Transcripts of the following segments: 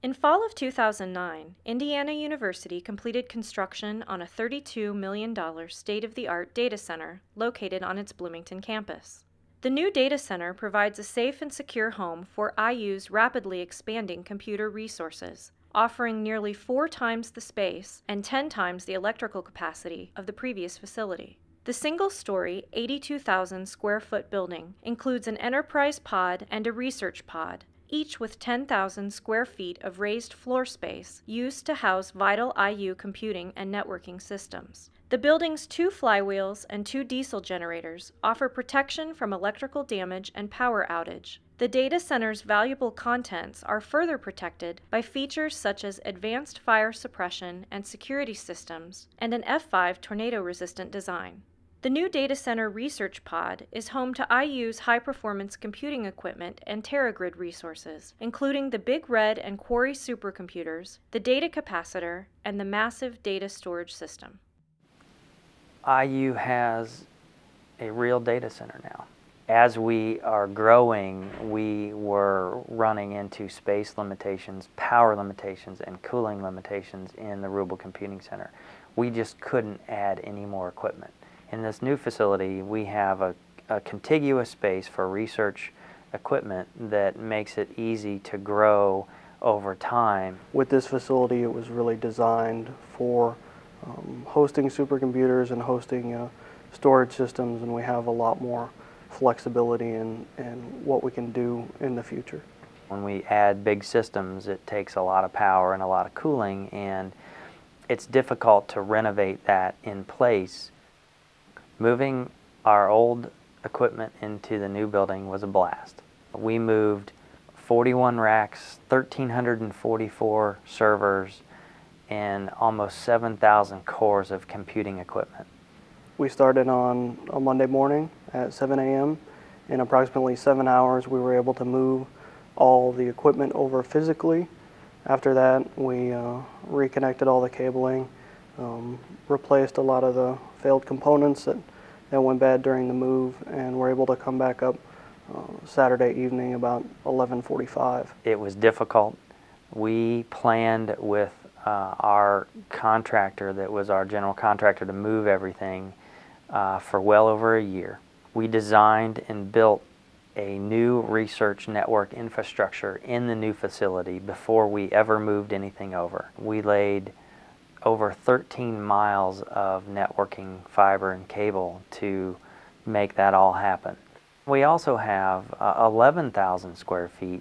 In fall of 2009, Indiana University completed construction on a $32 million state-of-the-art data center located on its Bloomington campus. The new data center provides a safe and secure home for IU's rapidly expanding computer resources, offering nearly 4 times the space and 10 times the electrical capacity of the previous facility. The single-story, 82,000-square-foot building includes an enterprise pod and a research pod, each with 10,000 square feet of raised floor space used to house vital IU computing and networking systems. The building's 2 flywheels and 2 diesel generators offer protection from electrical damage and power outage. The data center's valuable contents are further protected by features such as advanced fire suppression and security systems and an F5 tornado-resistant design. The new data center research pod is home to IU's high-performance computing equipment and TerraGrid resources, including the Big Red and Quarry supercomputers, the data capacitor, and the massive data storage system. IU has a real data center now. As we are growing, we were running into space limitations, power limitations, and cooling limitations in the Ruble Computing Center. We just couldn't add any more equipment. In this new facility, we have a contiguous space for research equipment that makes it easy to grow over time. With this facility, it was really designed for hosting supercomputers and hosting storage systems, and we have a lot more flexibility in what we can do in the future. When we add big systems, it takes a lot of power and a lot of cooling, and it's difficult to renovate that in place. Moving our old equipment into the new building was a blast. We moved 41 racks, 1,344 servers, and almost 7,000 cores of computing equipment. We started on a Monday morning at 7 a.m. In approximately 7 hours, we were able to move all the equipment over physically. After that, we reconnected all the cabling, replaced a lot of the failed components that went bad during the move, and were able to come back up Saturday evening about 11:45. It was difficult. We planned with our contractor that was our general contractor to move everything for well over a year. We designed and built a new research network infrastructure in the new facility before we ever moved anything over. We laid over 13 miles of networking fiber and cable to make that all happen. We also have 11,000 square feet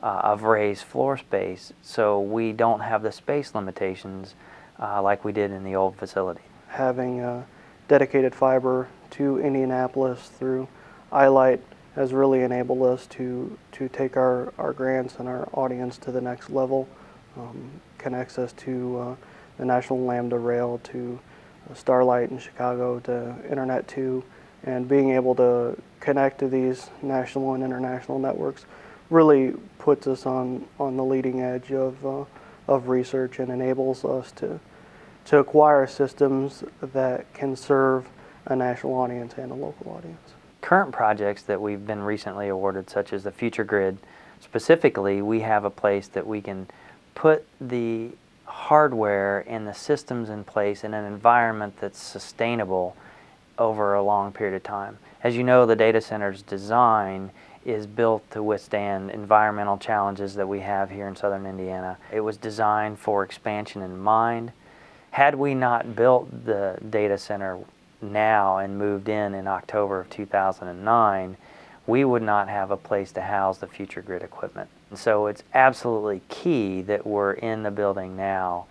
of raised floor space, so we don't have the space limitations like we did in the old facility. Having dedicated fiber to Indianapolis through iLight has really enabled us to take our grants and our audience to the next level, connects us to the National Lambda Rail, to Starlight in Chicago, to Internet 2, and being able to connect to these national and international networks really puts us on the leading edge of research and enables us to acquire systems that can serve a national audience and a local audience. Current projects that we've been recently awarded, such as the Future Grid, specifically, we have a place that we can put the hardware and the systems in place in an environment that's sustainable over a long period of time. As you know, the data center's design is built to withstand environmental challenges that we have here in southern Indiana. It was designed for expansion in mind. Had we not built the data center now and moved in October of 2009, we would not have a place to house the Future Grid equipment. And so it's absolutely key that we're in the building now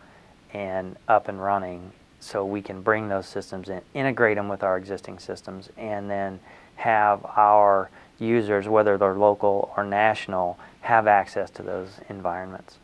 and up and running so we can bring those systems in, integrate them with our existing systems, and then have our users, whether they're local or national, have access to those environments.